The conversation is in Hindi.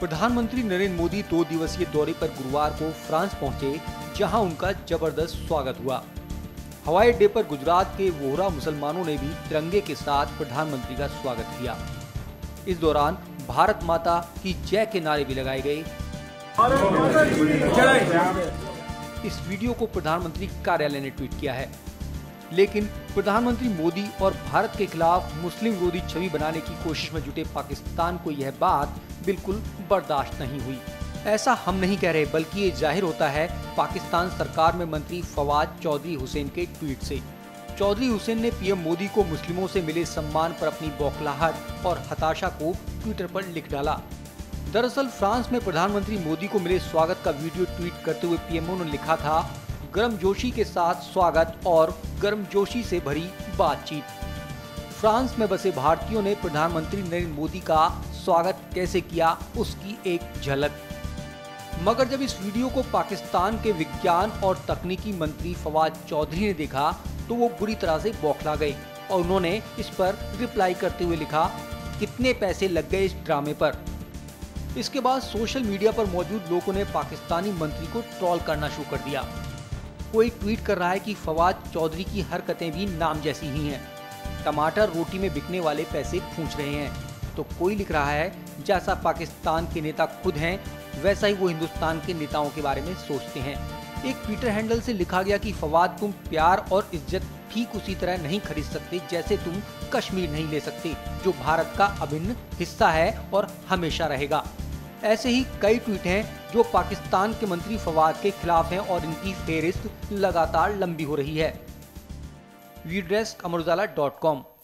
प्रधानमंत्री नरेंद्र मोदी 2 दिवसीय दौरे पर गुरुवार को फ्रांस पहुंचे, जहां उनका जबरदस्त स्वागत हुआ। हवाई अड्डे पर गुजरात के वोहरा मुसलमानों ने भी तिरंगे के साथ प्रधानमंत्री का स्वागत किया। इस दौरान भारत माता की जय के नारे भी लगाए गए। इस वीडियो को प्रधानमंत्री कार्यालय ने ट्वीट किया है, लेकिन प्रधानमंत्री मोदी और भारत के खिलाफ मुस्लिम विरोधी छवि बनाने की कोशिश में जुटे पाकिस्तान को यह बात बिल्कुल बर्दाश्त नहीं हुई। ऐसा हम नहीं कह रहे, बल्कि ये जाहिर होता है पाकिस्तान सरकार में मंत्री फवाद चौधरी हुसैन के ट्वीट से। चौधरी हुसैन ने पीएम मोदी को मुस्लिमों से मिले सम्मान पर अपनी बौखलाहट और हताशा को ट्विटर पर लिख डाला। दरअसल फ्रांस में प्रधानमंत्री मोदी को मिले स्वागत का वीडियो ट्वीट करते हुए पीएमओ ने लिखा था, गर्मजोशी के साथ स्वागत और गर्मजोशी से भरी बातचीत। फ्रांस में बसे भारतीयों ने प्रधानमंत्री नरेंद्र मोदी का स्वागत कैसे किया, उसकी एक झलक। मगर जब इस वीडियो को पाकिस्तान के विज्ञान और तकनीकी मंत्री फवाद चौधरी ने देखा तो वो बुरी तरह से बौखला गए और उन्होंने इस पर रिप्लाई करते हुए लिखा, कितने पैसे लग गए इस ड्रामे पर। इसके बाद सोशल मीडिया पर मौजूद लोगों ने पाकिस्तानी मंत्री को ट्रोल करना शुरू कर दिया। कोई ट्वीट कर रहा है कि फवाद चौधरी की हरकतें भी नाम जैसी ही हैं, टमाटर रोटी में बिकने वाले पैसे पूछ रहे हैं, तो कोई लिख रहा है जैसा पाकिस्तान के नेता खुद हैं वैसा ही वो हिंदुस्तान के नेताओं के बारे में सोचते हैं। एक ट्विटर हैंडल से लिखा गया कि फवाद, तुम प्यार और इज्जत ठीक उसी तरह नहीं खरीद सकते जैसे तुम कश्मीर नहीं ले सकते, जो भारत का अभिन्न हिस्सा है और हमेशा रहेगा। ऐसे ही कई ट्वीट हैं जो पाकिस्तान के मंत्री फवाद के खिलाफ हैं और इनकी फेहरिस्त लगातार लंबी हो रही है। अमर उजाला.com